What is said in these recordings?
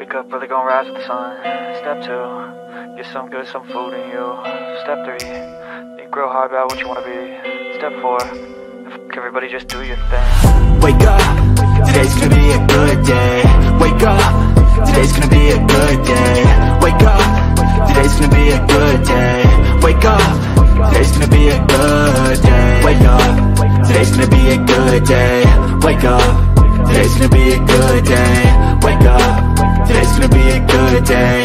Wake up early, gonna rise with the sun. Step 2, get some good, some food in you. Step 3, think real hard about what you wanna be. Step 4, everybody just do your thing. Wake up, today's gonna be a good day. Wake up, today's gonna be a good day. Wake up, today's gonna be a good day. Wake up, today's gonna be a good day. Wake up, today's gonna be a good day. Wake up, today's gonna be a good day. Wake up, today's gonna be a good day.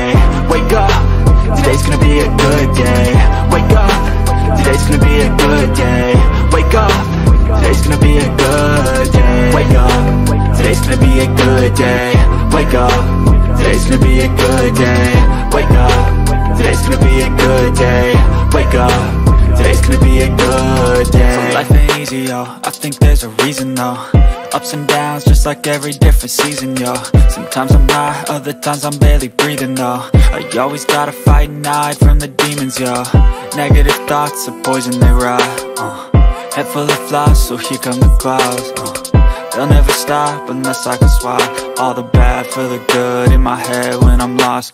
Wake up, today's gonna be a good day. Wake up, today's gonna be a good day. Wake up, today's gonna be a good day. Wake up, today's gonna be a good day. Wake up, today's gonna be a good day. Wake up, today's gonna be a good day. Wake up, today's gonna be a good day. So life ain't easy, yo, I think there's a reason though. Ups and downs, just like every different season, yo. Sometimes I'm high, other times I'm barely breathing, though. I always gotta fight and hide from the demons, yo. Negative thoughts are poison, they rot. Head full of flies, so here come the clouds. They'll never stop unless I can swap all the bad for the good in my head when I'm lost.